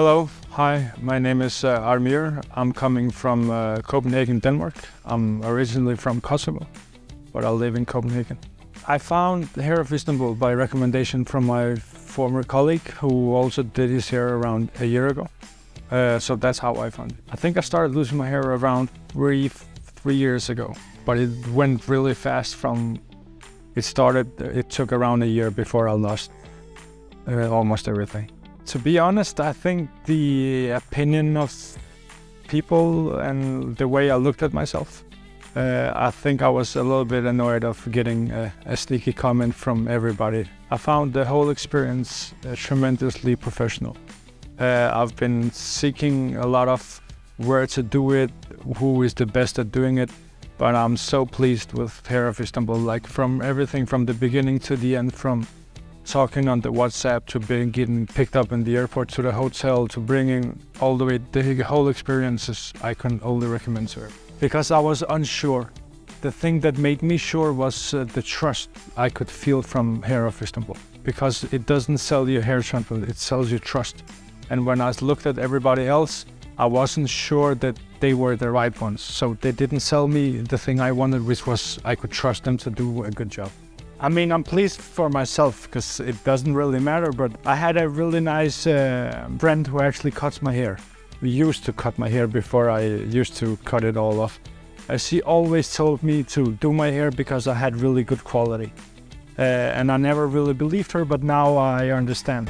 Hello, hi, my name is Armir. I'm coming from Copenhagen, Denmark. I'm originally from Kosovo, but I live in Copenhagen. I found the Hair of Istanbul by recommendation from my former colleague who also did his hair around a year ago. So that's how I found it. I think I started losing my hair around three years ago, but it went really fast from it started. It took around a year before I lost almost everything. To be honest, I think the opinion of people and the way I looked at myself, I think I was a little bit annoyed of getting a sneaky comment from everybody. I found the whole experience tremendously professional. I've been seeking a lot of where to do it, who is the best at doing it, but I'm so pleased with Hair of Istanbul, like from everything from the beginning to the end, from talking on the WhatsApp to being getting picked up in the airport to the hotel to bringing all the way, the whole experiences I can only recommend to her. Because I was unsure, the thing that made me sure was the trust I could feel from Hair of Istanbul. Because it doesn't sell you hair shampoo, it sells you trust. And when I looked at everybody else, I wasn't sure that they were the right ones. So they didn't sell me the thing I wanted, which was I could trust them to do a good job. I mean, I'm pleased for myself because it doesn't really matter, but I had a really nice friend who actually cuts my hair. We used to cut my hair before I used to cut it all off. She always told me to do my hair because I had really good quality. And I never really believed her, but now I understand.